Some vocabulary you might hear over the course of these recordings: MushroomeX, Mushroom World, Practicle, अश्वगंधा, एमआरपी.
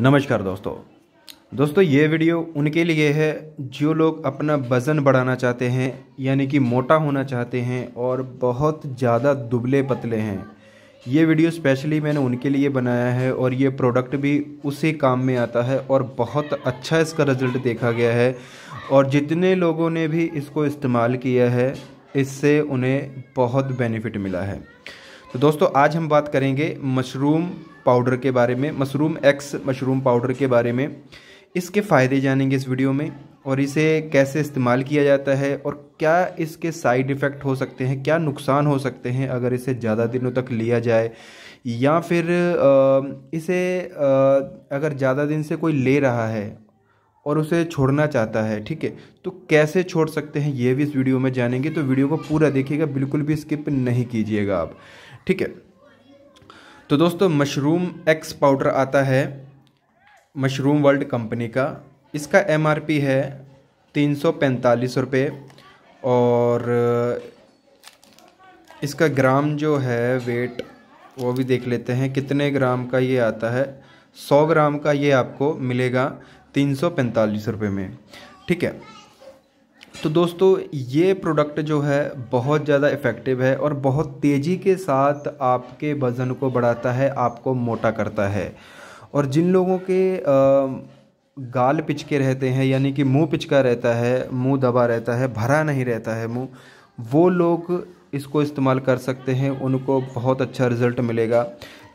नमस्कार दोस्तों, ये वीडियो उनके लिए है जो लोग अपना वज़न बढ़ाना चाहते हैं, यानी कि मोटा होना चाहते हैं और बहुत ज़्यादा दुबले पतले हैं। ये वीडियो स्पेशली मैंने उनके लिए बनाया है और ये प्रोडक्ट भी उसी काम में आता है और बहुत अच्छा इसका रिज़ल्ट देखा गया है और जितने लोगों ने भी इसको इस्तेमाल किया है इससे उन्हें बहुत बेनिफिट मिला है। तो दोस्तों, आज हम बात करेंगे मशरूम पाउडर के बारे में, मशरूम एक्स मशरूम पाउडर के बारे में। इसके फ़ायदे जानेंगे इस वीडियो में और इसे कैसे इस्तेमाल किया जाता है और क्या इसके साइड इफ़ेक्ट हो सकते हैं, क्या नुकसान हो सकते हैं अगर इसे ज़्यादा दिनों तक लिया जाए, या फिर इसे अगर ज़्यादा दिन से कोई ले रहा है और उसे छोड़ना चाहता है, ठीक है, तो कैसे छोड़ सकते हैं ये भी इस वीडियो में जानेंगे। तो वीडियो को पूरा देखिएगा, बिल्कुल भी स्किप नहीं कीजिएगा आप, ठीक है। तो दोस्तों, मशरूम एक्स पाउडर आता है मशरूम वर्ल्ड कंपनी का। इसका एमआरपी है 345 रुपये और इसका ग्राम जो है वेट वो भी देख लेते हैं कितने ग्राम का ये आता है। 100 ग्राम का ये आपको मिलेगा 345 रुपये में, ठीक है। तो दोस्तों, ये प्रोडक्ट जो है बहुत ज़्यादा इफ़ेक्टिव है और बहुत तेज़ी के साथ आपके वज़न को बढ़ाता है, आपको मोटा करता है। और जिन लोगों के गाल पिचके रहते हैं, यानी कि मुंह पिचका रहता है, मुंह दबा रहता है, भरा नहीं रहता है मुंह, वो लोग इसको इस्तेमाल कर सकते हैं, उनको बहुत अच्छा रिज़ल्ट मिलेगा।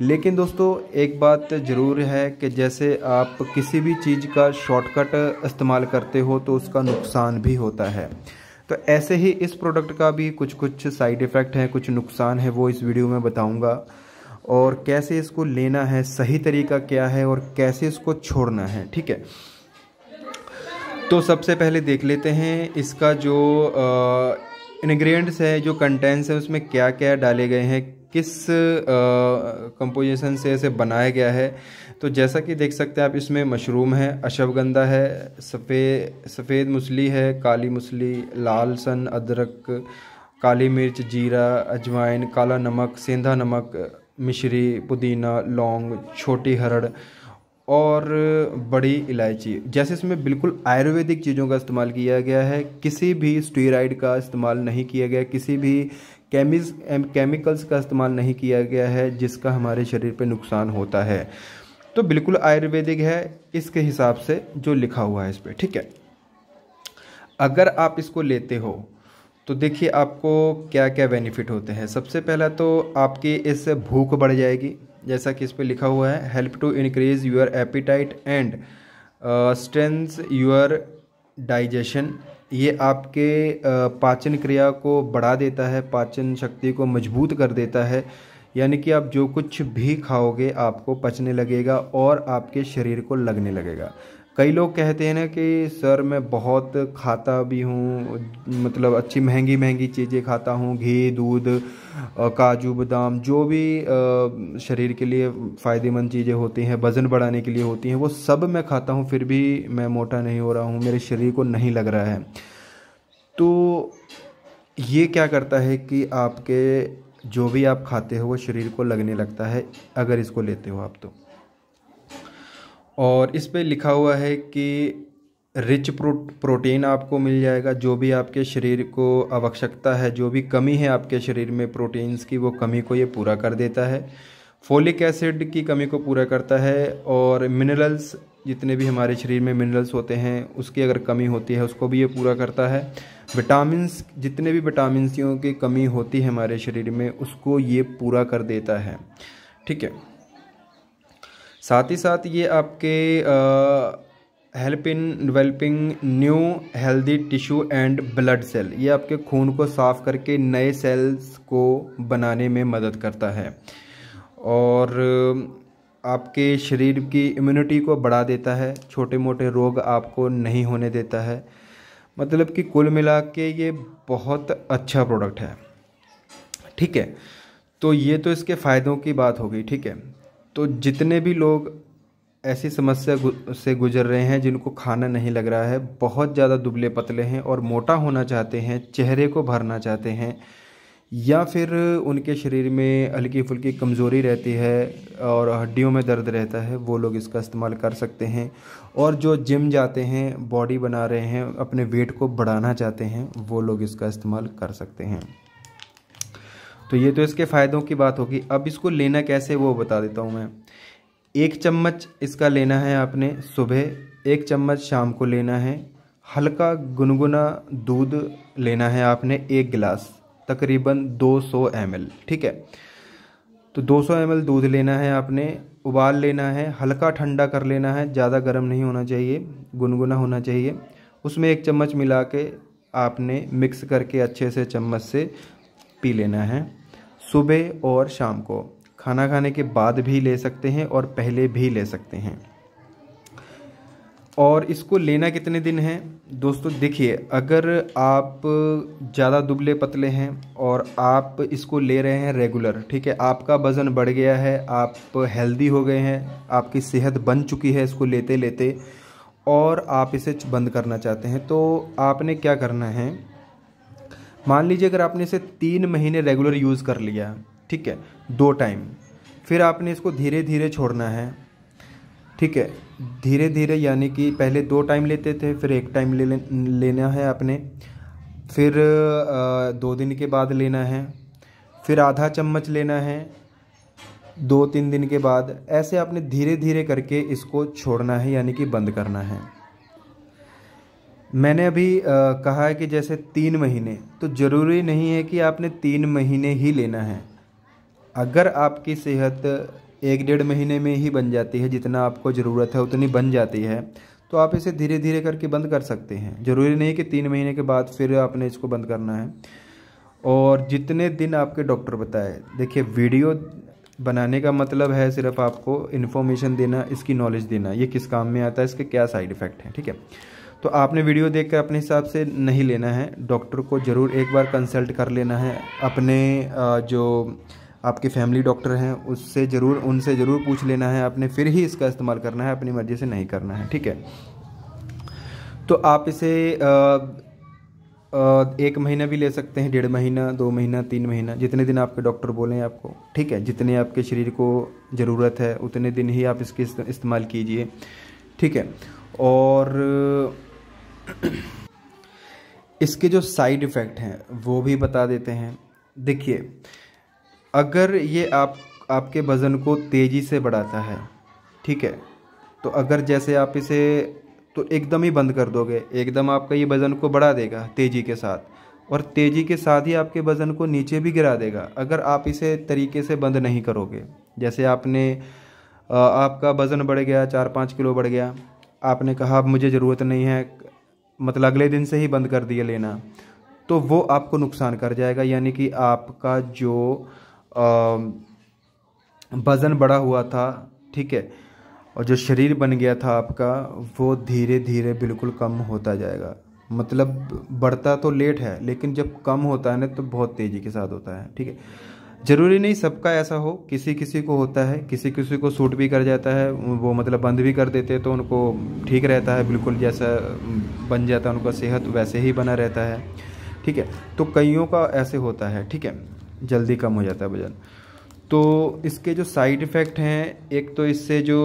लेकिन दोस्तों, एक बात ज़रूर है कि जैसे आप किसी भी चीज़ का शॉर्टकट इस्तेमाल करते हो तो उसका नुकसान भी होता है। तो ऐसे ही इस प्रोडक्ट का भी कुछ साइड इफ़ेक्ट हैं, कुछ नुकसान है, वो इस वीडियो में बताऊंगा। और कैसे इसको लेना है, सही तरीका क्या है और कैसे इसको छोड़ना है, ठीक है। तो सबसे पहले देख लेते हैं इसका जो इंग्रेडिएंट्स है, जो कंटेंट्स है, उसमें क्या क्या डाले गए हैं, किस कंपोजिशन से इसे बनाया गया है। तो जैसा कि देख सकते हैं आप, इसमें मशरूम है, अश्वगंधा है, सफ़ेद मूसली है, काली मूसली, लाल सन, अदरक, काली मिर्च, जीरा, अजवाइन, काला नमक, सेंधा नमक, मिश्री, पुदीना, लौंग, छोटी हरड़ और बड़ी इलायची। जैसे इसमें बिल्कुल आयुर्वेदिक चीज़ों का इस्तेमाल किया गया है, किसी भी स्टीरॉइड का इस्तेमाल नहीं किया गया, किसी भी केमिकल्स का इस्तेमाल नहीं किया गया है जिसका हमारे शरीर पे नुकसान होता है। तो बिल्कुल आयुर्वेदिक है इसके हिसाब से जो लिखा हुआ है इस पर, ठीक है। अगर आप इसको लेते हो तो देखिए आपको क्या क्या बेनिफिट होते हैं। सबसे पहला तो आपकी इससे भूख बढ़ जाएगी, जैसा कि इस पर लिखा हुआ है, help to increase your appetite and strengths your digestion. ये आपके पाचन क्रिया को बढ़ा देता है, पाचन शक्ति को मजबूत कर देता है, यानी कि आप जो कुछ भी खाओगे आपको पचने लगेगा और आपके शरीर को लगने लगेगा। कई लोग कहते हैं ना कि सर मैं बहुत खाता भी हूँ, मतलब अच्छी महंगी चीज़ें खाता हूँ, घी, दूध, काजू, बादाम, जो भी शरीर के लिए फ़ायदेमंद चीज़ें होती हैं, वज़न बढ़ाने के लिए होती हैं, वो सब मैं खाता हूँ, फिर भी मैं मोटा नहीं हो रहा हूँ, मेरे शरीर को नहीं लग रहा है। तो ये क्या करता है कि आपके जो भी आप खाते हो वो शरीर को लगने लगता है अगर इसको लेते हो आप तो। और इस पे लिखा हुआ है कि रिच प्रोटीन आपको मिल जाएगा, जो भी आपके शरीर को आवश्यकता है, जो भी कमी है आपके शरीर में प्रोटीन्स की, वो कमी को ये पूरा कर देता है। फोलिक एसिड की कमी को पूरा करता है और मिनरल्स, जितने भी हमारे शरीर में मिनरल्स होते हैं उसकी अगर कमी होती है उसको भी ये पूरा करता है। विटामिन्स, जितने भी विटामिन्स की कमी होती है हमारे शरीर में उसको ये पूरा कर देता है, ठीक है। साथ ही साथ ये आपके help in developing new healthy tissue and blood cell, ये आपके खून को साफ करके नए सेल्स को बनाने में मदद करता है और आपके शरीर की इम्यूनिटी को बढ़ा देता है, छोटे मोटे रोग आपको नहीं होने देता है। मतलब कि कुल मिला के ये बहुत अच्छा प्रोडक्ट है, ठीक है। तो ये तो इसके फ़ायदों की बात हो गई, ठीक है। तो जितने भी लोग ऐसी समस्या से गुजर रहे हैं, जिनको खाना नहीं लग रहा है, बहुत ज़्यादा दुबले पतले हैं और मोटा होना चाहते हैं, चेहरे को भरना चाहते हैं, या फिर उनके शरीर में हल्की फुल्की कमज़ोरी रहती है और हड्डियों में दर्द रहता है, वो लोग इसका इस्तेमाल कर सकते हैं। और जो जिम जाते हैं, बॉडी बना रहे हैं, अपने वेट को बढ़ाना चाहते हैं, वो लोग इसका इस्तेमाल कर सकते हैं। तो ये तो इसके फ़ायदों की बात होगी। अब इसको लेना कैसे वो बता देता हूँ मैं। 1 चम्मच इसका लेना है आपने सुबह, 1 चम्मच शाम को लेना है। हल्का गुनगुना दूध लेना है आपने 1 गिलास, तकरीबन 200 ml, ठीक है। तो 200 ml दूध लेना है आपने, उबाल लेना है, हल्का ठंडा कर लेना है, ज़्यादा गर्म नहीं होना चाहिए, गुनगुना होना चाहिए। उसमें 1 चम्मच मिला के आपने मिक्स करके अच्छे से चम्मच से पी लेना है। सुबह और शाम को, खाना खाने के बाद भी ले सकते हैं और पहले भी ले सकते हैं। और इसको लेना कितने दिन है दोस्तों, देखिए अगर आप ज़्यादा दुबले पतले हैं और आप इसको ले रहे हैं रेगुलर, ठीक है, आपका वज़न बढ़ गया है, आप हेल्दी हो गए हैं, आपकी सेहत बन चुकी है इसको लेते लेते, और आप इसे बंद करना चाहते हैं, तो आपने क्या करना है, मान लीजिए अगर आपने इसे 3 महीने रेगुलर यूज़ कर लिया, ठीक है, 2 टाइम, फिर आपने इसको धीरे धीरे छोड़ना है, ठीक है, धीरे धीरे, यानी कि पहले 2 टाइम लेते थे, फिर 1 टाइम लेना है आपने, फिर 2 दिन के बाद लेना है, फिर आधा चम्मच लेना है 2-3 दिन के बाद। ऐसे आपने धीरे धीरे करके इसको छोड़ना है, यानी कि बंद करना है। मैंने अभी कहा है कि जैसे 3 महीने, तो ज़रूरी नहीं है कि आपने 3 महीने ही लेना है। अगर आपकी सेहत 1-1.5 महीने में ही बन जाती है, जितना आपको ज़रूरत है उतनी बन जाती है, तो आप इसे धीरे धीरे करके बंद कर सकते हैं। ज़रूरी नहीं कि 3 महीने के बाद फिर आपने इसको बंद करना है। और जितने दिन आपके डॉक्टर बताए, देखिए वीडियो बनाने का मतलब है सिर्फ आपको इन्फॉर्मेशन देना, इसकी नॉलेज देना, ये किस काम में आता है, इसके क्या साइड इफ़ेक्ट हैं, ठीक है। तो आपने वीडियो देखकर अपने हिसाब से नहीं लेना है, डॉक्टर को ज़रूर एक बार कंसल्ट कर लेना है, अपने जो आपके फैमिली डॉक्टर हैं उससे ज़रूर, उनसे ज़रूर पूछ लेना है आपने, फिर ही इसका इस्तेमाल करना है, अपनी मर्ज़ी से नहीं करना है, ठीक है। तो आप इसे 1 महीना भी ले सकते हैं, 1.5 महीना, 2 महीना, 3 महीना, जितने दिन आपके डॉक्टर बोलें आपको, ठीक है, जितने आपके शरीर को ज़रूरत है उतने दिन ही आप इसके इस्तेमाल कीजिए, ठीक है। और इसके जो साइड इफ़ेक्ट हैं वो भी बता देते हैं। देखिए अगर ये आपके वज़न को तेज़ी से बढ़ाता है, ठीक है, तो अगर जैसे आप इसे तो एकदम ही बंद कर दोगे, एकदम आपका ये वज़न को बढ़ा देगा तेज़ी के साथ, और तेज़ी के साथ ही आपके वज़न को नीचे भी गिरा देगा। अगर आप इसे तरीके से बंद नहीं करोगे, जैसे आपने आपका वज़न बढ़ गया, 4-5 किलो बढ़ गया, आपने कहा अब मुझे ज़रूरत नहीं है, मतलब अगले दिन से ही बंद कर दिया लेना, तो वो आपको नुकसान कर जाएगा। यानी कि आपका जो वज़न बढ़ा हुआ था, ठीक है, और जो शरीर बन गया था आपका, वो धीरे धीरे बिल्कुल कम होता जाएगा। मतलब बढ़ता तो लेट है, लेकिन जब कम होता है ना तो बहुत तेज़ी के साथ होता है, ठीक है। ज़रूरी नहीं सबका ऐसा हो, किसी किसी को होता है, किसी किसी को सूट भी कर जाता है, वो मतलब बंद भी कर देते हैं तो उनको ठीक रहता है, बिल्कुल जैसा बन जाता है उनका सेहत वैसे ही बना रहता है, ठीक है। तो कईयों का ऐसे होता है, ठीक है, जल्दी कम हो जाता है वजन। तो इसके जो साइड इफ़ेक्ट हैं, एक तो इससे जो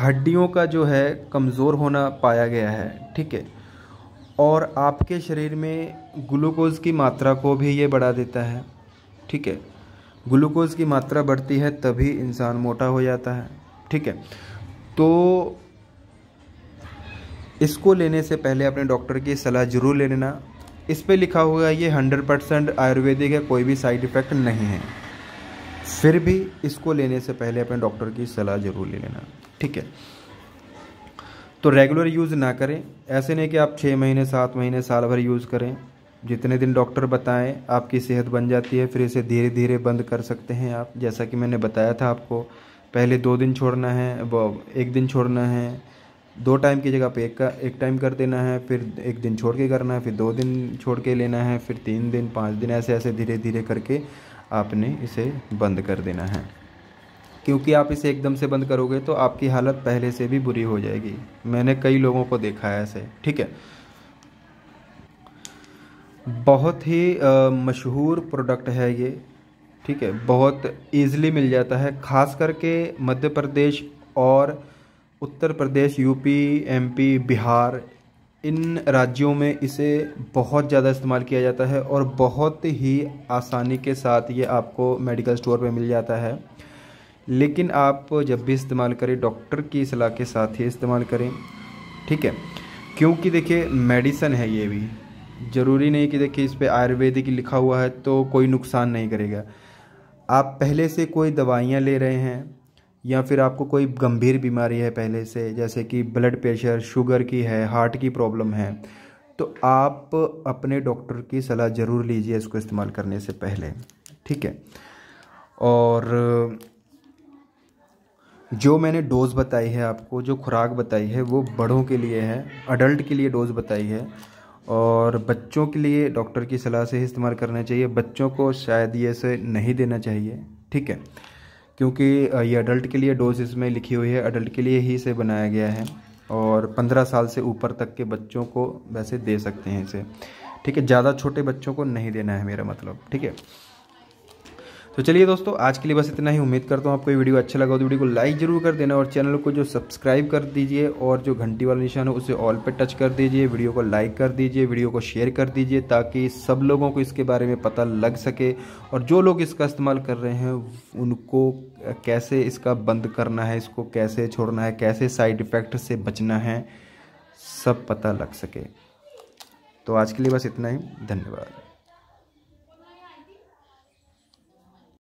हड्डियों का जो है कमज़ोर होना पाया गया है, ठीक है, और आपके शरीर में ग्लूकोज़ की मात्रा को भी ये बढ़ा देता है, ठीक है। ग्लूकोज़ की मात्रा बढ़ती है तभी इंसान मोटा हो जाता है, ठीक है। तो इसको लेने से पहले अपने डॉक्टर की सलाह ज़रूर ले लेना। इस पे लिखा हुआ है ये 100% आयुर्वेदिक है, कोई भी साइड इफ़ेक्ट नहीं है, फिर भी इसको लेने से पहले अपने डॉक्टर की सलाह ज़रूर ले लेना, ठीक है। तो रेगुलर यूज़ ना करें, ऐसे नहीं कि आप 6 महीने, 7 महीने, साल भर यूज़ करें, जितने दिन डॉक्टर बताएं। आपकी सेहत बन जाती है फिर इसे धीरे धीरे बंद कर सकते हैं आप, जैसा कि मैंने बताया था आपको, पहले 2 दिन छोड़ना है, 1 दिन छोड़ना है, 2 टाइम की जगह पे एक टाइम कर देना है, फिर 1 दिन छोड़ के करना है, फिर 2 दिन छोड़ के लेना है, फिर 3 दिन, 5 दिन, ऐसे ऐसे धीरे धीरे करके आपने इसे बंद कर देना है। क्योंकि आप इसे एकदम से बंद करोगे तो आपकी हालत पहले से भी बुरी हो जाएगी, मैंने कई लोगों को देखा है ऐसे, ठीक है। बहुत ही मशहूर प्रोडक्ट है ये, ठीक है। बहुत ईज़िली मिल जाता है, ख़ास करके मध्य प्रदेश और उत्तर प्रदेश, यूपी, एमपी, बिहार, इन राज्यों में इसे बहुत ज़्यादा इस्तेमाल किया जाता है और बहुत ही आसानी के साथ ये आपको मेडिकल स्टोर पे मिल जाता है। लेकिन आप जब भी इस्तेमाल करें डॉक्टर की सलाह के साथ ही इस्तेमाल करें, ठीक है। क्योंकि देखिए मेडिसन है, ये भी ज़रूरी नहीं कि देखिए इस पे आयुर्वेदिक लिखा हुआ है तो कोई नुकसान नहीं करेगा। आप पहले से कोई दवाइयाँ ले रहे हैं या फिर आपको कोई गंभीर बीमारी है पहले से, जैसे कि ब्लड प्रेशर, शुगर की है, हार्ट की प्रॉब्लम है, तो आप अपने डॉक्टर की सलाह ज़रूर लीजिए इसको इस्तेमाल करने से पहले, ठीक है। और जो मैंने डोज़ बताई है आपको, जो खुराक बताई है, वो बड़ों के लिए है, अडल्ट के लिए डोज़ बताई है। और बच्चों के लिए डॉक्टर की सलाह से ही इस्तेमाल करना चाहिए, बच्चों को शायद ये से नहीं देना चाहिए, ठीक है। क्योंकि ये अडल्ट के लिए डोज इसमें लिखी हुई है, अडल्ट के लिए ही इसे बनाया गया है और 15 साल से ऊपर तक के बच्चों को वैसे दे सकते हैं इसे, ठीक है। ज़्यादा छोटे बच्चों को नहीं देना है मेरा मतलब, ठीक है। तो चलिए दोस्तों, आज के लिए बस इतना ही। उम्मीद करता हूँ आपको ये वीडियो अच्छा लगा हो, तो वीडियो को लाइक जरूर कर देना और चैनल को जो सब्सक्राइब कर दीजिए और जो घंटी वाला निशान हो उसे ऑल पे टच कर दीजिए। वीडियो को लाइक कर दीजिए, वीडियो को शेयर कर दीजिए ताकि सब लोगों को इसके बारे में पता लग सके और जो लोग इसका इस्तेमाल कर रहे हैं उनको कैसे इसका बंद करना है, इसको कैसे छोड़ना है, कैसे साइड इफ़ेक्ट से बचना है, सब पता लग सके। तो आज के लिए बस इतना ही, धन्यवाद।